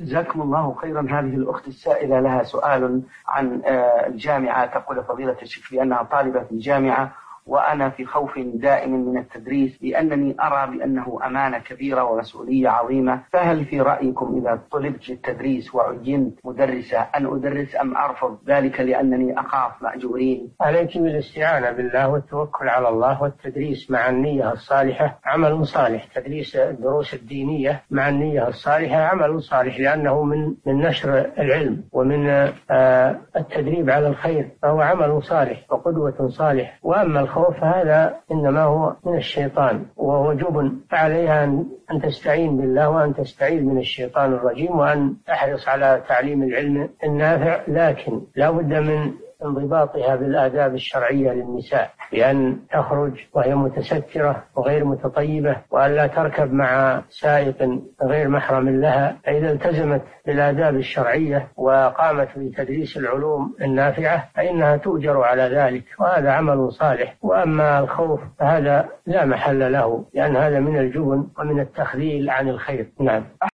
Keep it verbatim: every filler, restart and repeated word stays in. جزاكم الله خيرا. هذه الأخت السائلة لها سؤال عن الجامعة، تقول فضيلة الشيخ بأنها طالبة في الجامعة وأنا في خوف دائم من التدريس لأنني أرى بأنه أمانة كبيرة ومسؤولية عظيمة، فهل في رأيكم إذا طلبت للتدريس وعينت مدرسة أن أدرس أم أرفض ذلك لأنني أخاف مأجورين؟ عليك بالاستعانة بالله والتوكل على الله والتدريس مع النية الصالحة عمل صالح، تدريس الدروس الدينية مع النية الصالحة عمل صالح، لأنه من من نشر العلم ومن التدريب على الخير، فهو عمل صالح وقدوة صالح. وأما الخوف هذا إنما هو من الشيطان، وهو جبن، فعليها أن تستعين بالله وأن تستعيذ من الشيطان الرجيم، وأن تحرص على تعليم العلم النافع، لكن لا بد من انضباطها بالآداب الشرعية للنساء، بأن تخرج وهي متسترة وغير متطيبة، وأن لا تركب مع سائق غير محرم لها. فإذا التزمت بالآداب الشرعية وقامت بتدريس العلوم النافعة فإنها تؤجر على ذلك، وهذا عمل صالح. وأما الخوف فهذا لا محل له، لأن هذا من الجبن ومن التخذيل عن الخير. نعم.